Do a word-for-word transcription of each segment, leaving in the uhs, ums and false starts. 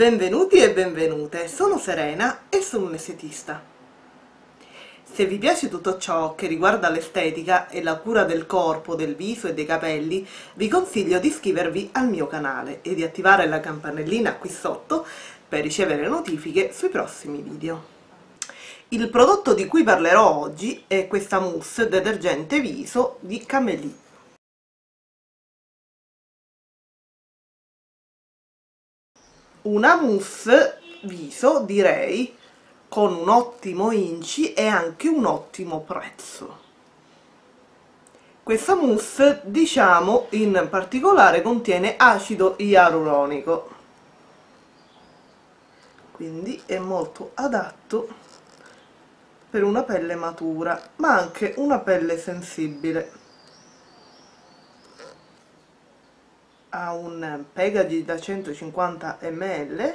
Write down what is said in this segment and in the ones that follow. Benvenuti e benvenute, sono Serena e sono un'estetista. Se vi piace tutto ciò che riguarda l'estetica e la cura del corpo, del viso e dei capelli, vi consiglio di iscrivervi al mio canale e di attivare la campanellina qui sotto per ricevere notifiche sui prossimi video. Il prodotto di cui parlerò oggi è questa mousse detergente viso di Kameli. Una mousse viso, direi, con un ottimo inci e anche un ottimo prezzo. Questa mousse, diciamo, in particolare contiene acido ialuronico, quindi è molto adatto per una pelle matura, ma anche una pelle sensibile. Ha un packaging da centocinquanta millilitri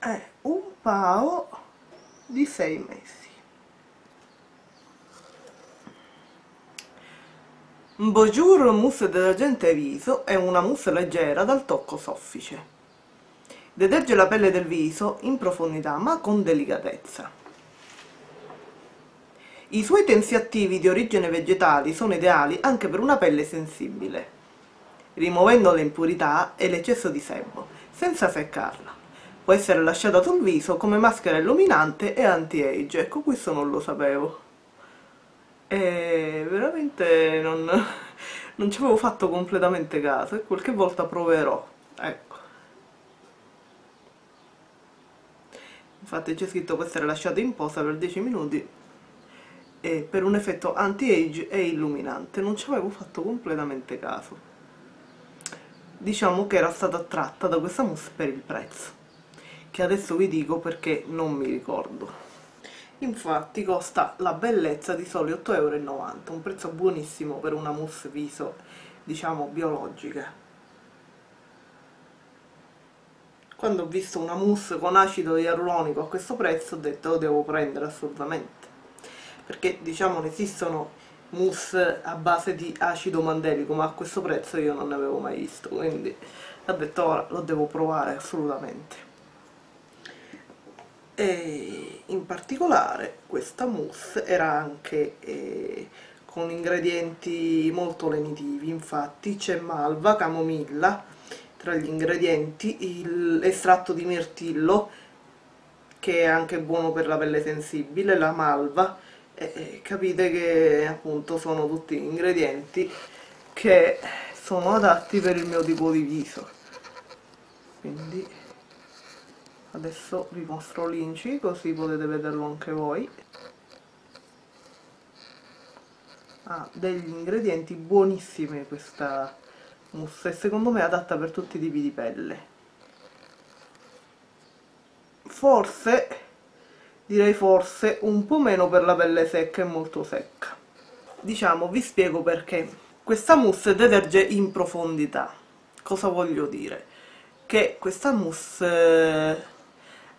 e un pao di sei mesi. Bonjour mousse detergente viso è una mousse leggera dal tocco soffice. Deterge la pelle del viso in profondità ma con delicatezza. I suoi tensioattivi di origine vegetale sono ideali anche per una pelle sensibile, rimuovendo le impurità e l'eccesso di sebo, senza seccarla. Può essere lasciata sul viso come maschera illuminante e anti-age. Ecco, questo non lo sapevo. E veramente non, non ci avevo fatto completamente caso, e qualche volta proverò, ecco. Infatti c'è scritto può essere lasciata in posa per dieci minuti e per un effetto anti-age e illuminante. Non ci avevo fatto completamente caso. Diciamo che era stata attratta da questa mousse per il prezzo, che adesso vi dico perché non mi ricordo. Infatti costa la bellezza di soli otto e novanta euro, un prezzo buonissimo per una mousse viso, diciamo, biologica. Quando ho visto una mousse con acido ialuronico a questo prezzo ho detto lo devo prendere assolutamente, perché diciamo ne esistono mousse a base di acido mandelico, ma a questo prezzo io non ne avevo mai visto, quindi ho detto ora lo devo provare assolutamente. E in particolare questa mousse era anche eh, con ingredienti molto lenitivi. Infatti c'è malva, camomilla tra gli ingredienti, l'estratto di mirtillo che è anche buono per la pelle sensibile, la malva. E capite che appunto sono tutti ingredienti che sono adatti per il mio tipo di viso. Quindi adesso vi mostro l'inci così potete vederlo anche voi. Ha degli ingredienti buonissimi questa mousse e secondo me è adatta per tutti i tipi di pelle. Forse direi forse un po' meno per la pelle secca e molto secca. Diciamo, vi spiego perché. Questa mousse deterge in profondità. Cosa voglio dire? Che questa mousse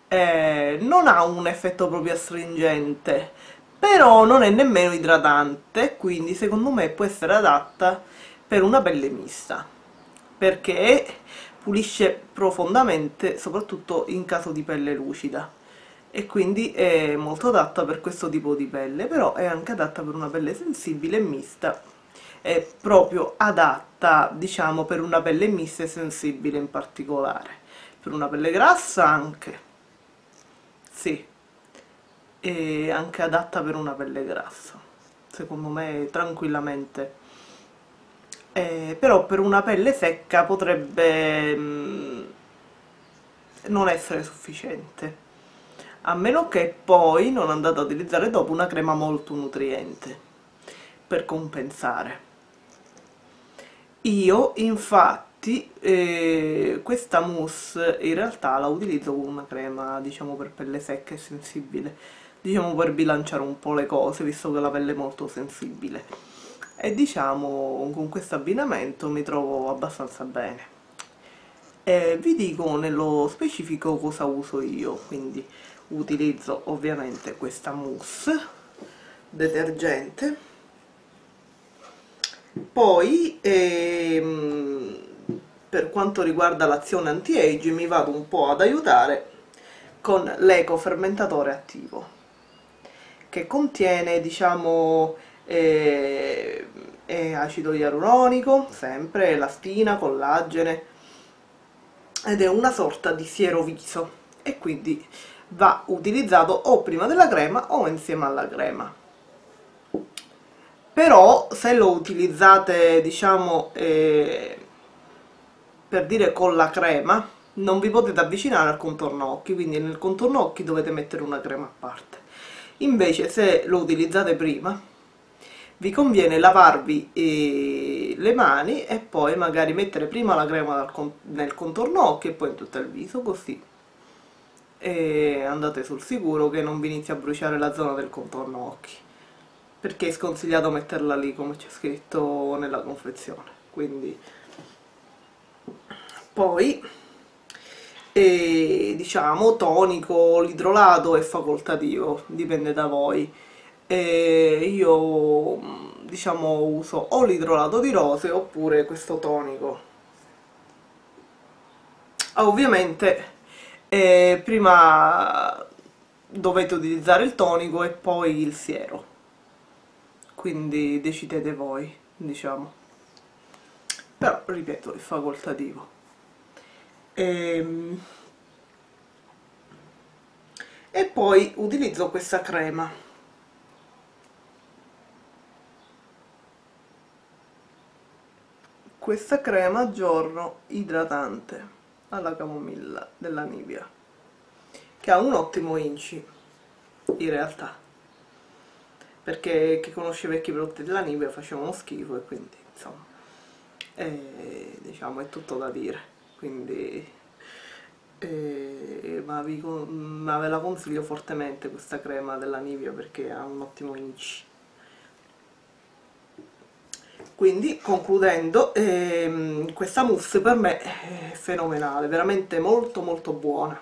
eh, non ha un effetto proprio astringente, però non è nemmeno idratante, quindi secondo me può essere adatta per una pelle mista, perché pulisce profondamente, soprattutto in caso di pelle lucida. E quindi è molto adatta per questo tipo di pelle, però è anche adatta per una pelle sensibile e mista. È proprio adatta, diciamo, per una pelle mista e sensibile in particolare, per una pelle grassa anche, sì, è anche adatta per una pelle grassa, secondo me tranquillamente. Eh, però per una pelle secca potrebbe mh, non essere sufficiente, a meno che poi non andate ad utilizzare dopo una crema molto nutriente per compensare. Io infatti eh, questa mousse in realtà la utilizzo come una crema, diciamo, per pelle secca e sensibile, diciamo per bilanciare un po' le cose, visto che la pelle è molto sensibile, e diciamo con questo abbinamento mi trovo abbastanza bene. E vi dico nello specifico cosa uso io. Quindi utilizzo ovviamente questa mousse detergente, poi ehm, per quanto riguarda l'azione anti-age mi vado un po' ad aiutare con l'eco fermentatore attivo, che contiene, diciamo, eh, eh, acido ialuronico, sempre elastina, collagene, ed è una sorta di siero viso e quindi va utilizzato o prima della crema o insieme alla crema. Però se lo utilizzate, diciamo, eh, per dire con la crema, non vi potete avvicinare al contorno occhi, quindi nel contorno occhi dovete mettere una crema a parte. Invece se lo utilizzate prima vi conviene lavarvi eh, le mani e poi magari mettere prima la crema dal con nel contorno occhi e poi in tutto il viso, così e andate sul sicuro che non vi inizia a bruciare la zona del contorno occhi, perché è sconsigliato metterla lì come c'è scritto nella confezione. Quindi poi eh, diciamo tonico, l'idrolato è facoltativo, dipende da voi. Eh, io diciamo uso o l'idrolato di rose oppure questo tonico. Ah, ovviamente eh, prima dovete utilizzare il tonico e poi il siero, quindi decidete voi, diciamo, però ripeto è facoltativo. E, e poi utilizzo questa crema questa crema giorno idratante alla camomilla della Nivea, che ha un ottimo inci in realtà, perché chi conosce i vecchi prodotti della Nivea facevano schifo e quindi insomma eh, diciamo è tutto da dire, quindi eh, ma, vi, ma ve la consiglio fortemente questa crema della Nivea, perché ha un ottimo inci. Quindi concludendo, eh, questa mousse per me è fenomenale, veramente molto molto buona.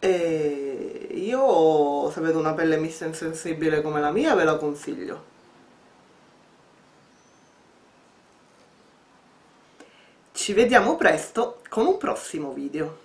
E io, se avete una pelle mista e sensibile come la mia, ve la consiglio. Ci vediamo presto con un prossimo video.